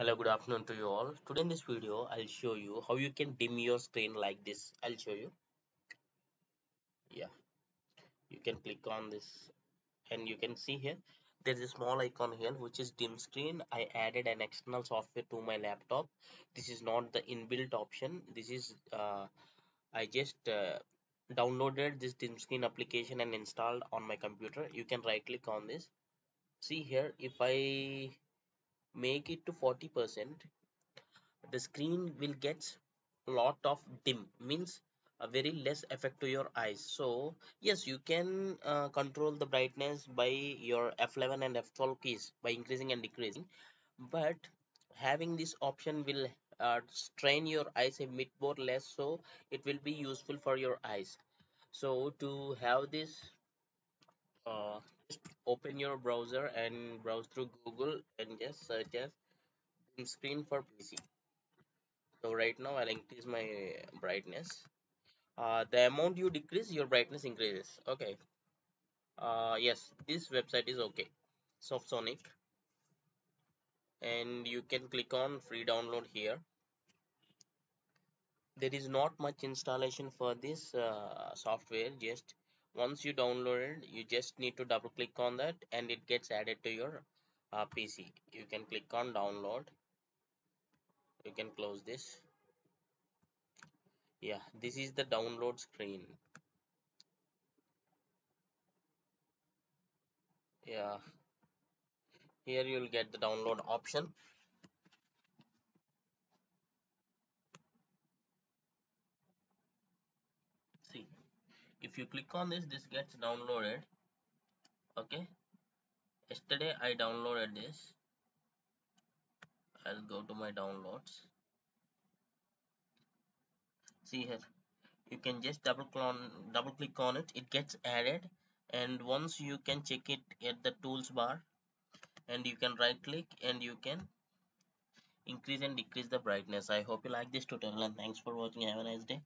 Hello, good afternoon to you all. Today in this video I'll show you how you can dim your screen like this. I'll show you. You can click on this and you can see here there's a small icon here which is dim screen. I added an external software to my laptop. This is not the inbuilt option. This is I just downloaded this dim screen application and installed on my computer. You can right click on this. See here, if I make it to 40%, the screen will get a lot of dim, means a very less effect to your eyes. So yes, you can control the brightness by your F11 and F12 keys by increasing and decreasing, but having this option will strain your eyes a bit more less, so it will be useful for your eyes. So to have this, just open your browser and browse through Google and just search as dim screen for PC. So right now I'll increase my brightness. The amount you decrease, your brightness increases. Okay. Yes, this website is okay. Softonic. And you can click on free download here. There is not much installation for this software. Just once you download it, you just need to double click on that and it gets added to your PC. You can click on download. You can close this. Yeah, this is the download screen. Yeah, here you'll get the download option. See, if you click on this, this gets downloaded. Okay, yesterday I downloaded this. I'll go to my downloads. See here, you can just double click on it. It gets added, and once you can check it at the tools bar, and you can right click and you can increase and decrease the brightness. I hope you like this tutorial and thanks for watching. Have a nice day.